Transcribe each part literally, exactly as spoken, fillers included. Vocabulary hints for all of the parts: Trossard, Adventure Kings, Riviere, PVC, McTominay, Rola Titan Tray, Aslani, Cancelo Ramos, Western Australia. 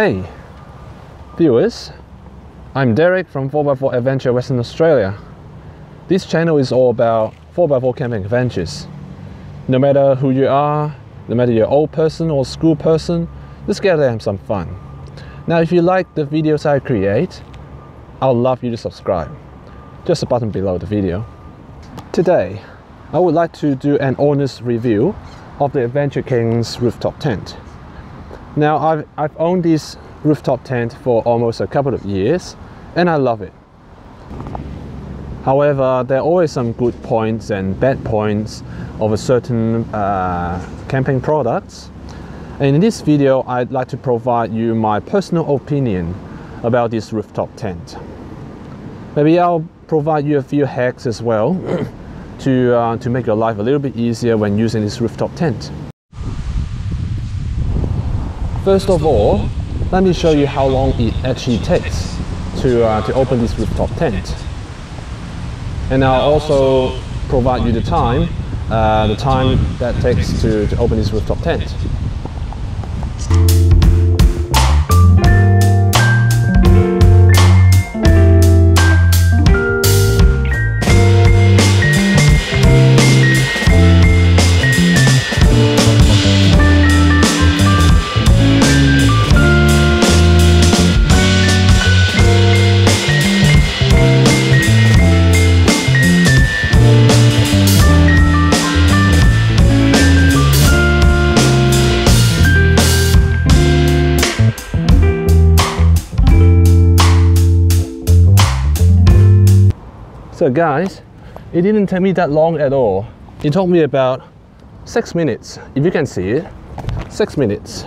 Hey viewers, I'm Derek from four by four Adventure Western Australia. This channel is all about four by four camping adventures. No matter who you are, no matter you're an old person or school person, let's get them some fun. Now if you like the videos I create, I'd love you to subscribe. Just the button below the video. Today, I would like to do an honest review of the Adventure Kings rooftop tent. Now I've, I've owned this rooftop tent for almost a couple of years and I love it. However, there are always some good points and bad points of a certain uh, camping products. And in this video, I'd like to provide you my personal opinion about this rooftop tent. Maybe I'll provide you a few hacks as well to, uh, to make your life a little bit easier when using this rooftop tent. First of all, let me show you how long it actually takes to, uh, to open this rooftop tent. And I'll also provide you the time, uh, the time that takes to, to open this rooftop tent. So guys, it didn't take me that long at all. It took me about six minutes, if you can see it, six minutes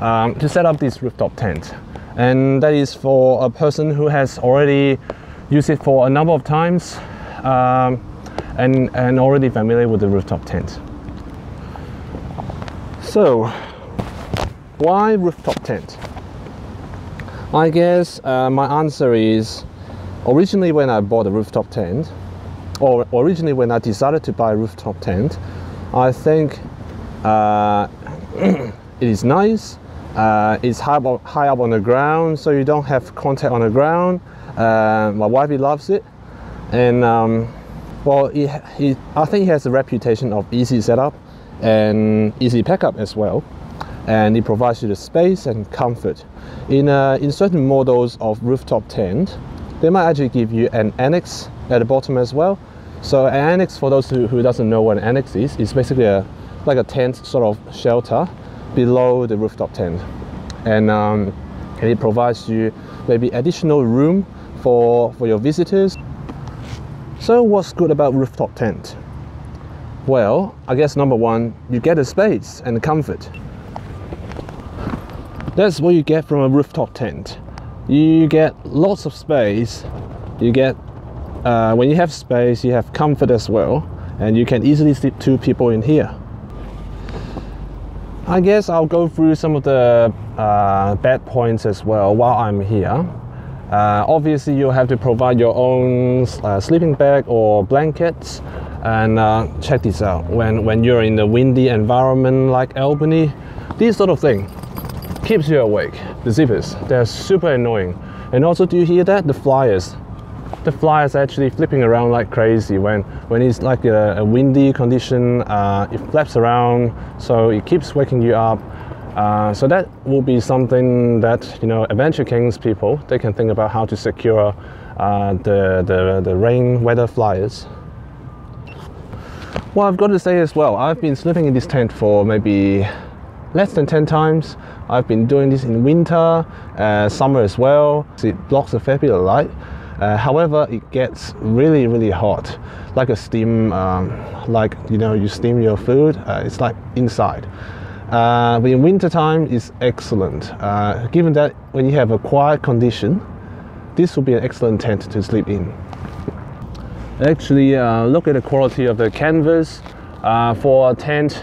um, to set up this rooftop tent. And that is for a person who has already used it for a number of times um, and, and already familiar with the rooftop tent. So, why rooftop tent? I guess uh, my answer is, originally when I bought a rooftop tent, or originally when I decided to buy a rooftop tent, I think uh, it is nice, uh, it's high up, high up on the ground, so you don't have contact on the ground. Uh, my wifey loves it, and um, well, it, it, I think it has a reputation of easy setup and easy pickup as well. And it provides you the space and comfort. In, uh, in certain models of rooftop tent, they might actually give you an annex at the bottom as well. So an annex, for those who, who doesn't know what an annex is, is basically a like a tent sort of shelter below the rooftop tent, and, um, and it provides you maybe additional room for for your visitors. So what's good about rooftop tent? Well, I guess number one, you get the space and the comfort. That's what you get from a rooftop tent. You get lots of space. You get uh, when you have space, you have comfort as well, and you can easily sleep two people in here. I guess I'll go through some of the uh, bad points as well while I'm here. Uh, obviously you'll have to provide your own uh, sleeping bag or blankets, and uh, check this out, when when you're in a windy environment like Albany, this sort of thing keeps you awake. The zippers, they're super annoying. And also, do you hear that? The flyers. The flyers are actually flipping around like crazy when, when it's like a, a windy condition. Uh, it flaps around, so it keeps waking you up. Uh, so that will be something that, you know, Adventure Kings people, they can think about how to secure uh, the, the, the rain weather flyers. Well, I've got to say as well, I've been sleeping in this tent for maybe less than ten times. I've been doing this in winter, uh, summer as well. It blocks a fair bit of light. Uh, however, it gets really, really hot, like a steam, um, like, you know, you steam your food. Uh, it's like inside. Uh, but in winter time, it's excellent. Uh, given that when you have a quiet condition, this will be an excellent tent to sleep in. Actually, uh, look at the quality of the canvas uh, for a tent.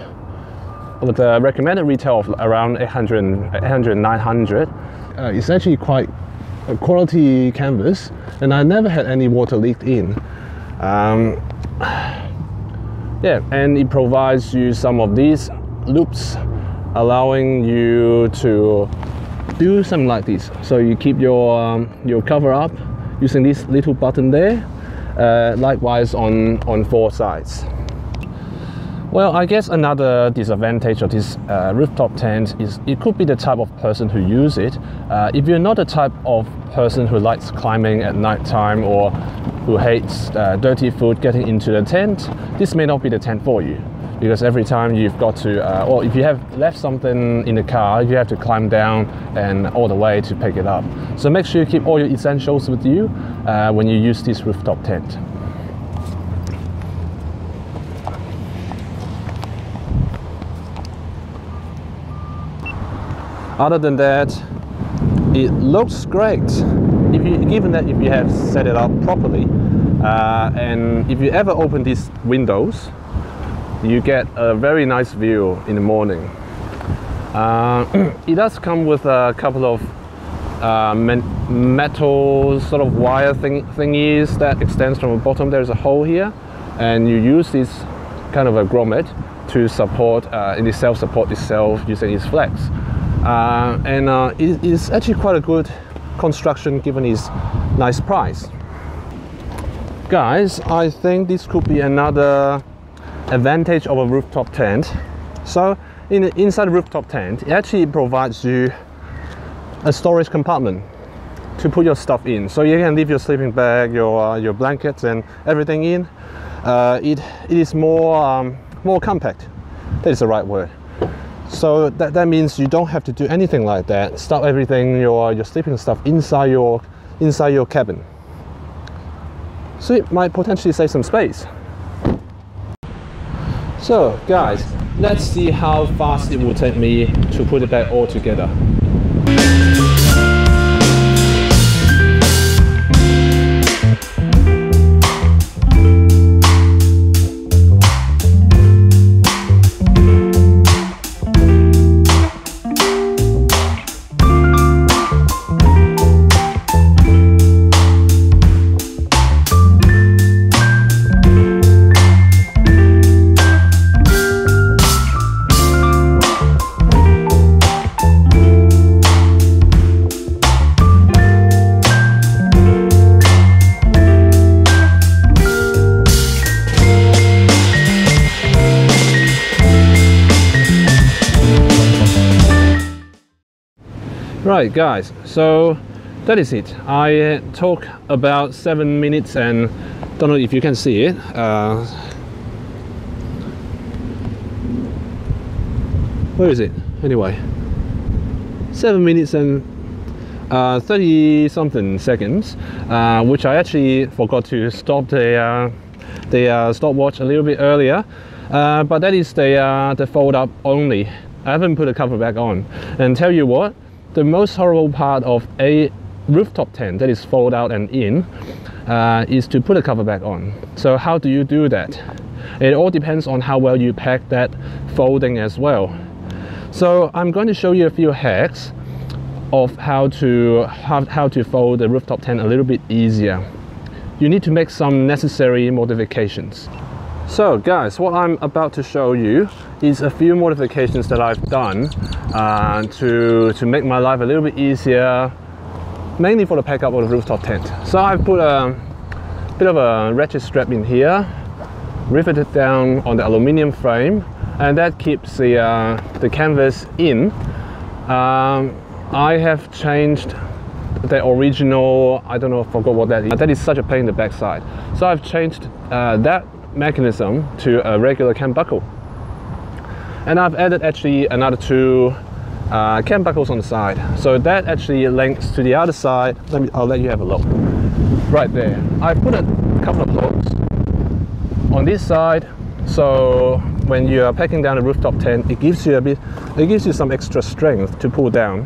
With the recommended retail of around eight hundred, nine hundred, uh, it's actually quite a quality canvas, and I never had any water leaked in. Um, yeah, and it provides you some of these loops, allowing you to do something like this. So you keep your um, your cover up using this little button there. Uh, likewise on on four sides. Well, I guess another disadvantage of this uh, rooftop tent is it could be the type of person who use it. Uh, if you're not the type of person who likes climbing at night time or who hates uh, dirty food getting into the tent, this may not be the tent for you. Because every time you've got to, uh, or if you have left something in the car, you have to climb down and all the way to pick it up. So make sure you keep all your essentials with you uh, when you use this rooftop tent. Other than that, it looks great. If you, even that if you have set it up properly, uh, and if you ever open these windows, you get a very nice view in the morning. Uh, it does come with a couple of uh, metal sort of wire thing thingies that extends from the bottom. There's a hole here, and you use this kind of a grommet to support, uh, in itself support itself using its flex. Uh, and uh, it is actually quite a good construction given its nice price. Guys, I think this could be another advantage of a rooftop tent. So in the, inside the rooftop tent, it actually provides you a storage compartment to put your stuff in. So you can leave your sleeping bag, your uh, your blankets and everything in. Uh, it, it is more, um, more compact. That is the right word. So that, that means you don't have to do anything like that. Stuff everything, your, your sleeping stuff inside your, inside your cabin. So it might potentially save some space. So guys, let's see how fast it will take me to put it back all together. Right guys, so that is it. I uh, talk about seven minutes, and don't know if you can see it. Uh, where is it? Anyway, seven minutes and uh, thirty something seconds, uh, which I actually forgot to stop the, uh, the uh, stopwatch a little bit earlier, uh, but that is the, uh, the fold up only. I haven't put the cover back on, and tell you what, the most horrible part of a rooftop tent that is folded out and in uh, is to put a cover back on. So how do you do that? It all depends on how well you pack that folding as well. So I'm going to show you a few hacks of how to, how, how to fold the rooftop tent a little bit easier. You need to make some necessary modifications. So guys, what I'm about to show you is a few modifications that I've done uh, to, to make my life a little bit easier, mainly for the pack up of the rooftop tent. So I've put a bit of a ratchet strap in here, riveted down on the aluminium frame, and that keeps the, uh, the canvas in. Um, I have changed the original, I don't know, I forgot what that is. That is such a pain in the backside. So I've changed uh, that mechanism to a regular cam buckle, and I've added actually another two uh, cam buckles on the side, so that actually links to the other side. Let me, I'll let you have a look right there. I put a couple of hooks on this side, so when you are packing down a rooftop tent, it gives you a bit, it gives you some extra strength to pull down,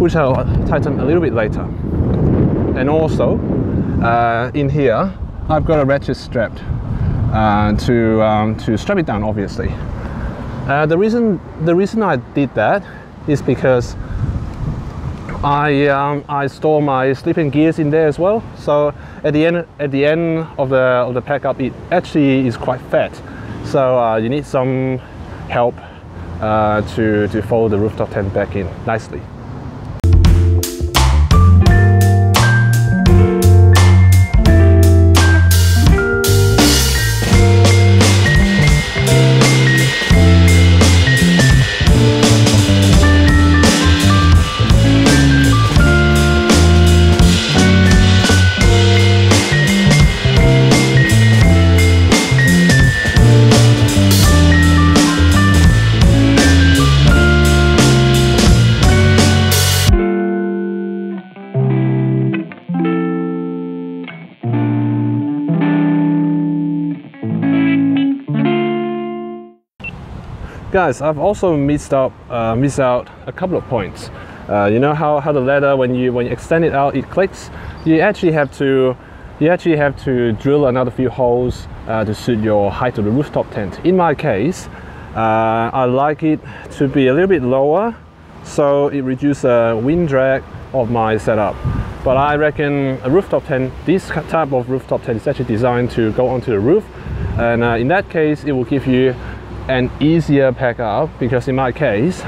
which I'll tighten a little bit later. And also uh, in here I've got a ratchet strapped Uh, to, um, to strap it down, obviously. Uh, the reason the reason I did that is because I, um, I store my sleeping gears in there as well, so at the end at the end of the, of the pack up, it actually is quite fat, so uh, you need some help uh, to, to fold the rooftop tent back in nicely. Guys, I've also missed out, uh, missed out a couple of points. Uh, you know how, how the ladder, when you when you extend it out, it clicks. You actually have to you actually have to drill another few holes uh, to suit your height of the rooftop tent. In my case, uh, I like it to be a little bit lower, so it reduces the uh, wind drag of my setup. But I reckon a rooftop tent, this type of rooftop tent, is actually designed to go onto the roof, and uh, in that case, it will give you an easier pack up, because in my case,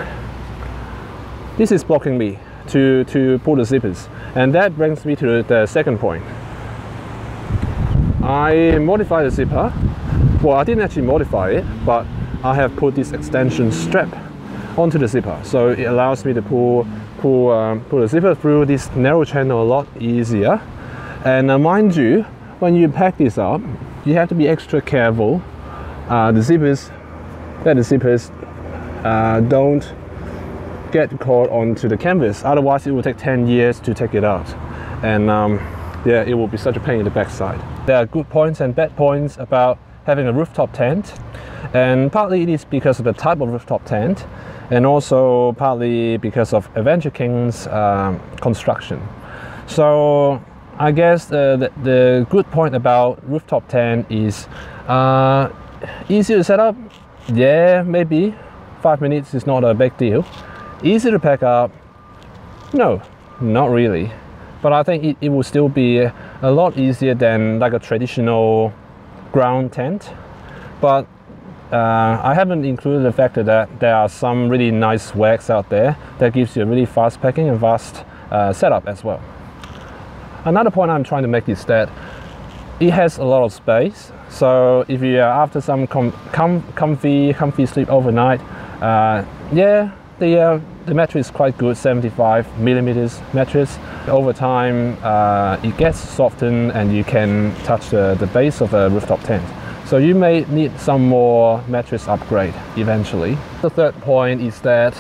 this is blocking me to, to pull the zippers. And that brings me to the second point. I modified the zipper. Well, I didn't actually modify it, but I have put this extension strap onto the zipper. So it allows me to pull, pull, um, pull the zipper through this narrow channel a lot easier. And uh, mind you, when you pack this up, you have to be extra careful uh, the zippers, that the zippers uh, don't get caught onto the canvas, otherwise it will take ten years to take it out, and um, yeah, it will be such a pain in the backside. There are good points and bad points about having a rooftop tent, and partly it is because of the type of rooftop tent, and also partly because of Adventure Kings um, construction. So I guess the, the, the good point about rooftop tent is uh, easy to set up. Yeah, maybe five minutes is not a big deal. Easy to pack up? No, not really. But I think it, it will still be a lot easier than like a traditional ground tent. But uh, I haven't included the fact that there are some really nice wags out there that gives you a really fast packing and fast uh, setup as well. Another point I'm trying to make is that it has a lot of space. So if you are after some com com comfy, comfy sleep overnight, uh, yeah, The, uh, the mattress is quite good, seventy-five millimeters mattress. Over time, uh, it gets softened and you can touch the, the base of a rooftop tent. So you may need some more mattress upgrade eventually. The third point is that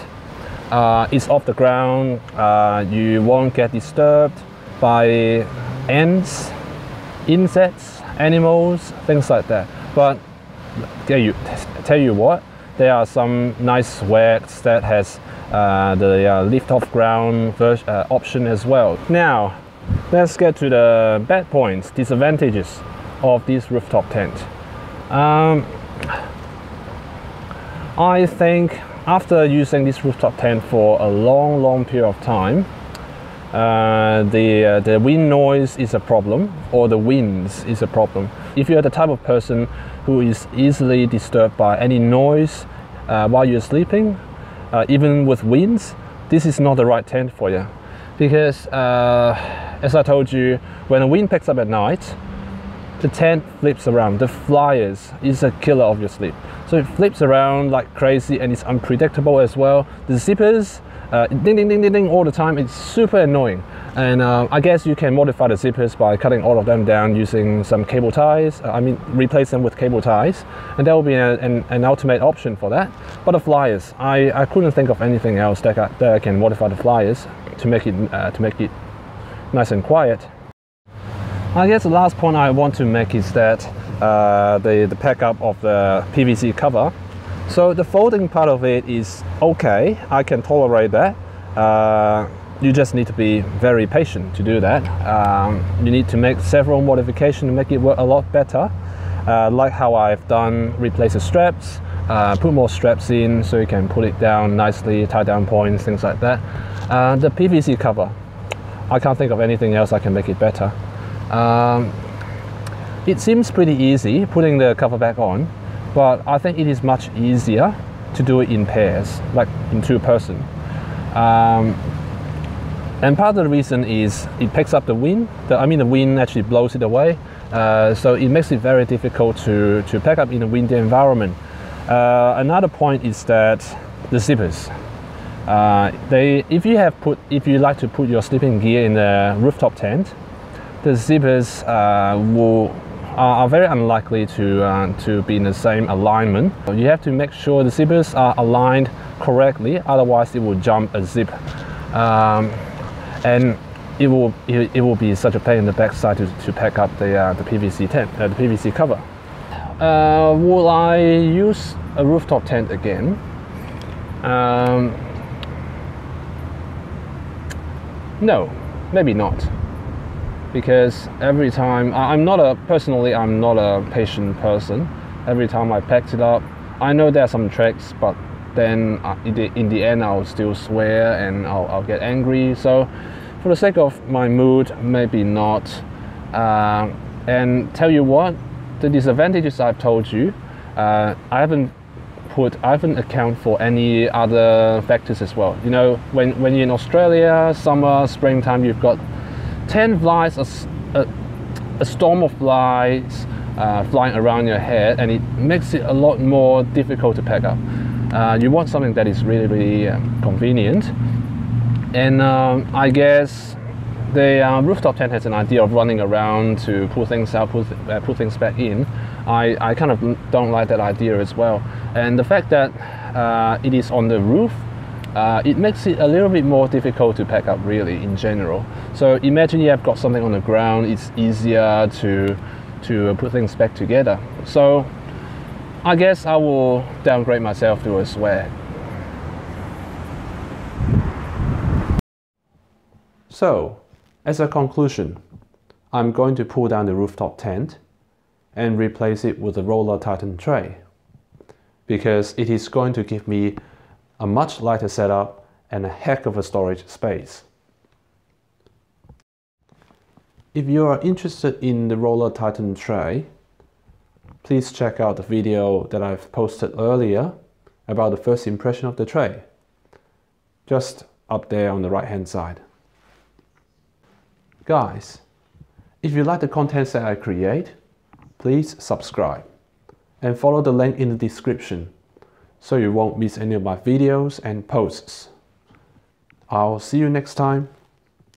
uh, it's off the ground. Uh, you won't get disturbed by ants, insects, animals, things like that. But tell you, tell you what, there are some nice wags that has uh, the uh, lift off ground version, uh, option as well. Now, let's get to the bad points, disadvantages of this rooftop tent. Um, I think after using this rooftop tent for a long, long period of time, uh, the, uh, the wind noise is a problem, or the winds is a problem. If you're the type of person who is easily disturbed by any noise uh, while you're sleeping, uh, even with winds, this is not the right tent for you. Because, uh, as I told you, when a wind picks up at night, the tent flips around. The flyers is a killer of your sleep. So it flips around like crazy, and it's unpredictable as well. The zippers, uh, ding, ding, ding, ding, ding all the time. It's super annoying. And uh, I guess you can modify the zippers by cutting all of them down using some cable ties. I mean, replace them with cable ties. And there will be a, an, an ultimate option for that. But the flyers, I, I couldn't think of anything else that I, that I can modify the flyers to make it uh, to make it nice and quiet. I guess the last point I want to make is that uh, the, the pack up of the P V C cover. So the folding part of it is okay. I can tolerate that. Uh, You just need to be very patient to do that. Um, you need to make several modifications to make it work a lot better. Uh, like how I've done, replace the straps, uh, put more straps in so you can pull it down nicely, tie down points, things like that. Uh, the P V C cover, I can't think of anything else I can make it better. Um, it seems pretty easy putting the cover back on, but I think it is much easier to do it in pairs, like in two person. Um, And part of the reason is it picks up the wind. The, I mean, the wind actually blows it away. Uh, so it makes it very difficult to, to pack up in a windy environment. Uh, another point is that the zippers. Uh, they, if you have put, if you like to put your sleeping gear in the rooftop tent, the zippers uh, will, are, are very unlikely to, uh, to be in the same alignment. So you have to make sure the zippers are aligned correctly, otherwise it will jump a zip. Um, And it will it will be such a pain in the backside to, to pack up the uh, the P V C tent, uh, the P V C cover. Uh, will I use a rooftop tent again? Um, no, maybe not, because every time I'm not a personally I'm not a patient person. Every time I packed it up, I know there are some tricks, but then in the end I'll still swear and I'll, I'll get angry. So for the sake of my mood, maybe not. Uh, and tell you what, the disadvantages I've told you, uh, I haven't put I haven't account for any other factors as well. You know, when when you're in Australia, summer, springtime, you've got ten flies, a, a, a storm of flies uh, flying around your head, and it makes it a lot more difficult to pack up. Uh, you want something that is really, really um, convenient. And um, I guess the uh, rooftop tent has an idea of running around to pull things out, pull, th uh, pull things back in. I, I kind of don't like that idea as well. And the fact that uh, it is on the roof, Uh, it makes it a little bit more difficult to pack up, really, in general. So imagine you have got something on the ground, it's easier to to put things back together. So I guess I will downgrade myself to a swear. So as a conclusion, I'm going to pull down the rooftop tent and replace it with a Rola Titan Tray, because it is going to give me a much lighter setup and a heck of a storage space. If you are interested in the Rola Titan Tray, please check out the video that I've posted earlier about the first impression of the tray, just up there on the right hand side. Guys, if you like the contents that I create, please subscribe and follow the link in the description, so you won't miss any of my videos and posts. I'll see you next time.